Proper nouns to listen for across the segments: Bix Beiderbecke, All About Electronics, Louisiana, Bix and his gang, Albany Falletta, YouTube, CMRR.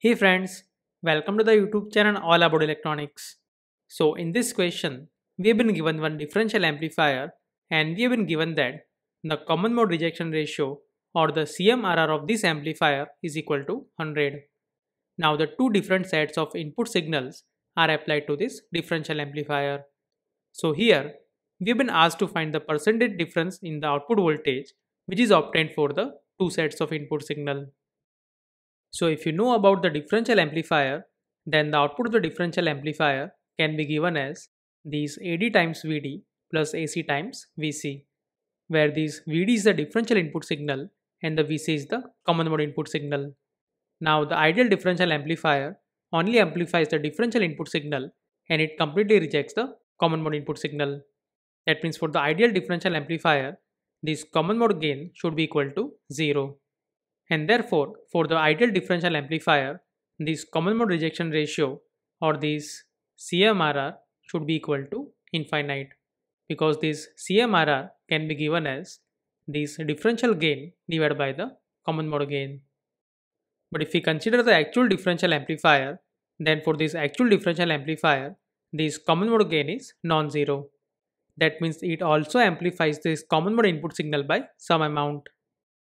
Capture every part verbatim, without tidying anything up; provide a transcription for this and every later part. Hey friends, welcome to the YouTube channel All About Electronics. So in this question, we have been given one differential amplifier and we have been given that the common mode rejection ratio or the C M R R of this amplifier is equal to one hundred. Now the two different sets of input signals are applied to this differential amplifier. So here, we have been asked to find the percentage difference in the output voltage which is obtained for the two sets of input signal. So if you know about the differential amplifier, then the output of the differential amplifier can be given as these A D times V D plus A C times V C, where this V D is the differential input signal and the V C is the common mode input signal. Now the ideal differential amplifier only amplifies the differential input signal and it completely rejects the common mode input signal. That means for the ideal differential amplifier, this common mode gain should be equal to zero. And therefore, for the ideal differential amplifier, this common mode rejection ratio or this C M R R should be equal to infinite, because this C M R R can be given as this differential gain divided by the common mode gain. But if we consider the actual differential amplifier, then for this actual differential amplifier, this common mode gain is non-zero. That means it also amplifies this common mode input signal by some amount.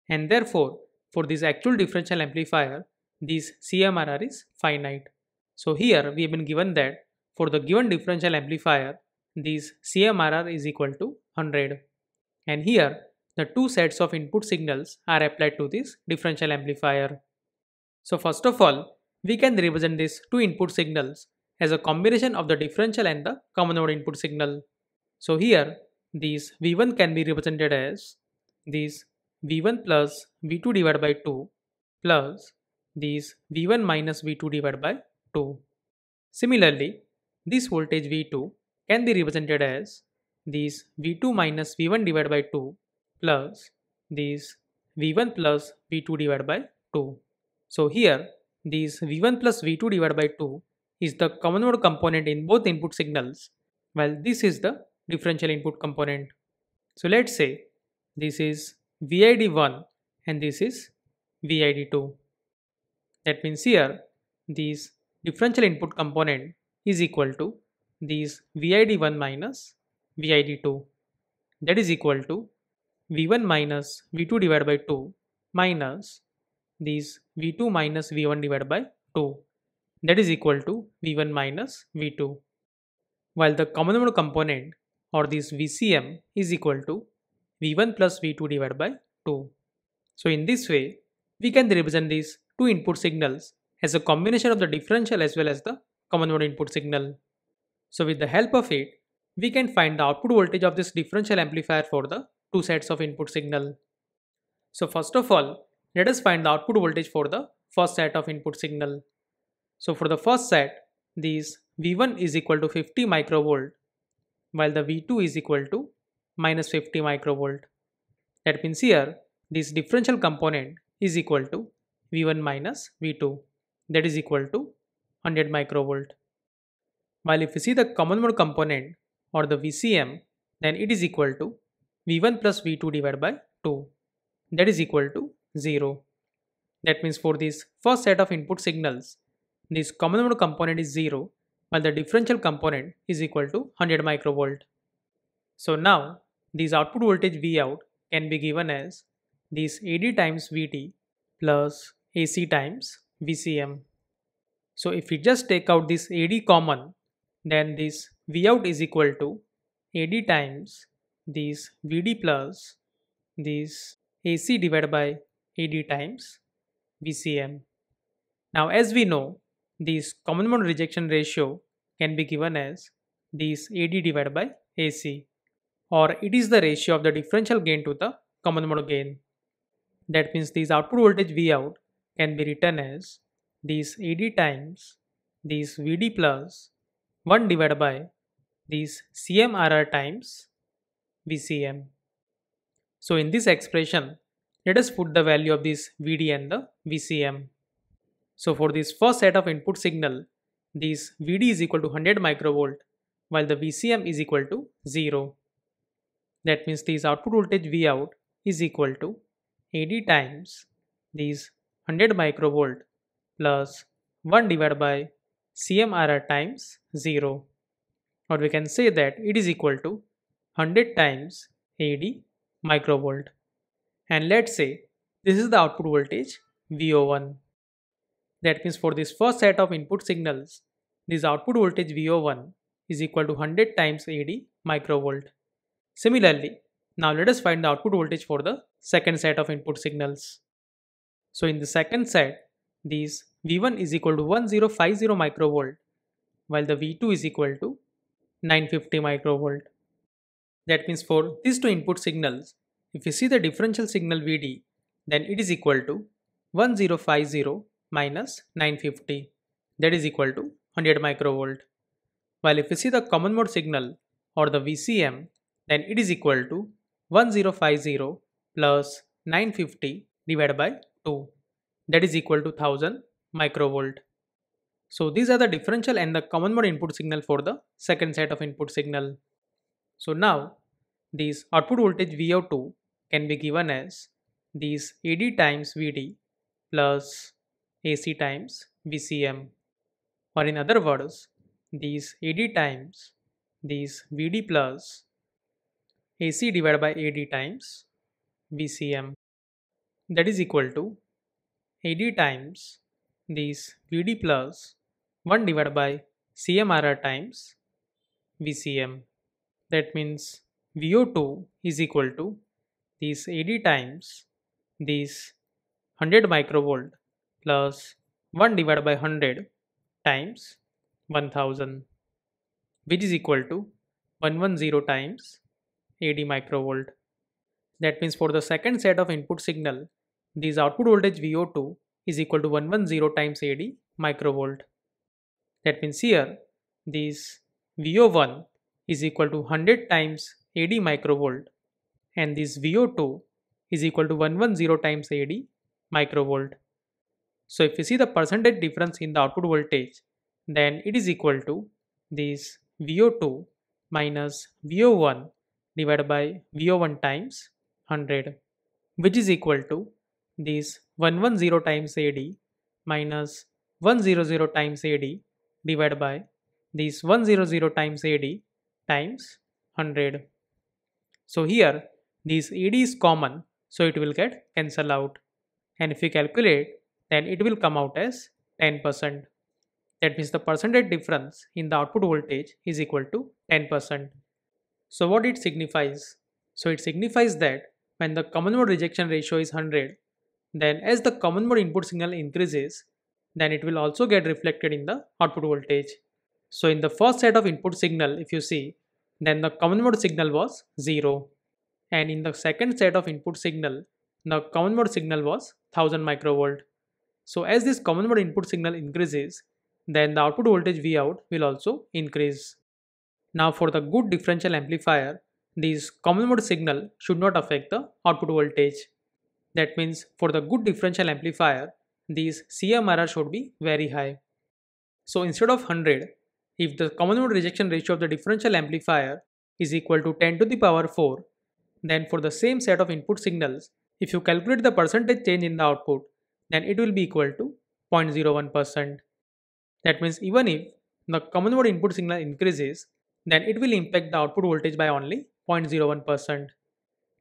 And therefore, for this actual differential amplifier, this C M R R is finite. So here we have been given that for the given differential amplifier, this C M R R is equal to one hundred. And here the two sets of input signals are applied to this differential amplifier. So first of all, we can represent these two input signals as a combination of the differential and the common mode input signal. So here this V one can be represented as this V one plus V two divided by two plus this V one minus V two divided by two. Similarly, this voltage V two can be represented as this V two minus V one divided by two plus this V one plus V two divided by two. So here this V one plus V two divided by two is the common mode component in both input signals, while this is the differential input component. So let's say this is V I D one and this is V I D two. That means here this differential input component is equal to this V I D one minus V I D two, that is equal to V one minus V two divided by two minus this V two minus V one divided by two, that is equal to V one minus V two, while the common mode component or this V C M is equal to V one plus V two divided by two. So in this way, we can represent these two input signals as a combination of the differential as well as the common mode input signal. So with the help of it, we can find the output voltage of this differential amplifier for the two sets of input signal. So first of all, let us find the output voltage for the first set of input signal. So for the first set, this V one is equal to fifty microvolt, while the V two is equal to minus fifty microvolt. That means here this differential component is equal to V one minus V two, that is equal to one hundred microvolt. While if we see the common mode component or the V C M, then it is equal to V one plus V two divided by two, that is equal to zero. That means for this first set of input signals, this common mode component is zero, while the differential component is equal to one hundred microvolt. So now this output voltage Vout can be given as this A D times V D plus A C times V C M. So if we just take out this A D common, then this Vout is equal to A D times this V D plus this A C divided by A D times V C M. Now as we know, this common mode rejection ratio can be given as this A D divided by A C, or it is the ratio of the differential gain to the common mode gain. That means this output voltage Vout can be written as this A D times this V D plus one divided by this C M R R times V C M. So in this expression, let us put the value of this V D and the V C M. So for this first set of input signal, this V D is equal to one hundred microvolt, while the V C M is equal to zero. That means this output voltage Vout is equal to A D times these one hundred microvolt plus one divided by C M R R times zero. Or we can say that it is equal to one hundred times eighty microvolt. And let's say this is the output voltage V O one. That means for this first set of input signals, this output voltage V O one is equal to one hundred times eighty microvolt. Similarly, now let us find the output voltage for the second set of input signals. So in the second set, these V one is equal to one thousand fifty microvolt, while the V two is equal to nine hundred fifty microvolt. That means for these two input signals, if we see the differential signal V D, then it is equal to one thousand fifty minus nine hundred fifty, that is equal to one hundred microvolt. While if we see the common mode signal or the V C M, then it is equal to one thousand fifty plus nine hundred fifty divided by two, that is equal to one thousand microvolt. So these are the differential and the common mode input signal for the second set of input signal. So now this output voltage V O two can be given as these A D times V D plus A C times V C M, or in other words, these A D times these V D plus A C divided by A D times V C M, that is equal to A D times these V D plus one divided by C M R R times V C M. That means V O two is equal to these A D times these one hundred microvolt plus one divided by one hundred times one thousand, which is equal to one hundred ten times eighty microvolt. That means for the second set of input signal, this output voltage V O two is equal to one hundred ten times eighty microvolt. That means here this V O one is equal to one hundred times eighty microvolt and this V O two is equal to one hundred ten times eighty microvolt. So if you see the percentage difference in the output voltage, then it is equal to this V O two minus V O one divided by V O one times one hundred, which is equal to this one hundred ten times eighty minus one hundred times eighty divided by this one hundred times eighty times one hundred. So here this eighty is common, so it will get cancelled out, and if you calculate, then it will come out as ten percent. That means the percentage difference in the output voltage is equal to ten percent. So what it signifies? So it signifies that when the common mode rejection ratio is one hundred, then as the common mode input signal increases, then it will also get reflected in the output voltage. So in the first set of input signal, if you see, then the common mode signal was zero. And in the second set of input signal, the common mode signal was one thousand microvolt. So as this common mode input signal increases, then the output voltage Vout will also increase. Now for the good differential amplifier, this common mode signal should not affect the output voltage. That means for the good differential amplifier, these C M R R should be very high. So instead of one hundred, if the common mode rejection ratio of the differential amplifier is equal to ten to the power four, then for the same set of input signals, if you calculate the percentage change in the output, then it will be equal to zero point zero one percent. That means even if the common mode input signal increases, then it will impact the output voltage by only zero point zero one percent.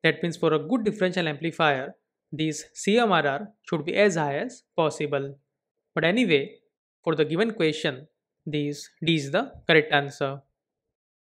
That means for a good differential amplifier, this C M R R should be as high as possible. But anyway, for the given question, this D is the correct answer.